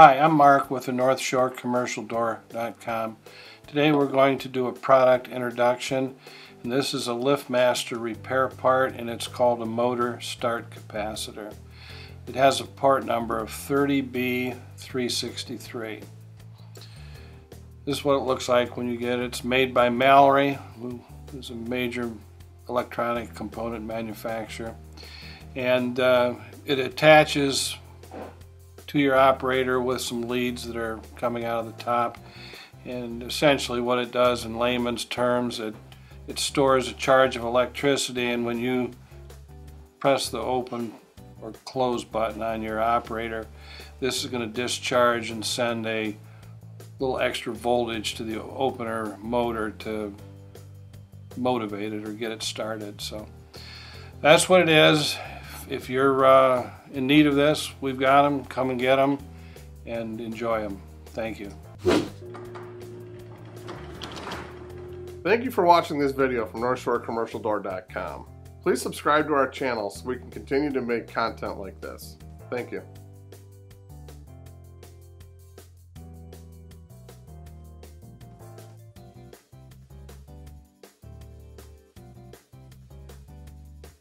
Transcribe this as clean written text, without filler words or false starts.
Hi, I'm Mark with the North Shore Commercial Door.com. Today we're going to do a product introduction, and this is a LiftMaster repair part, and it's called a Motor Start Capacitor. It has a part number of 30B363. This is what it looks like when you get it. It's made by Mallory, who is a major electronic component manufacturer, and it attaches to your operator with some leads that are coming out of the top. And essentially what it does in layman's terms, it stores a charge of electricity, and when you press the open or close button on your operator, this is going to discharge and send a little extra voltage to the opener motor to motivate it or get it started. So that's what it is. If you're in need of this, we've got them. Come and get them and enjoy them. Thank you. Thank you for watching this video from NorthShoreCommercialDoor.com. Please subscribe to our channel so we can continue to make content like this. Thank you.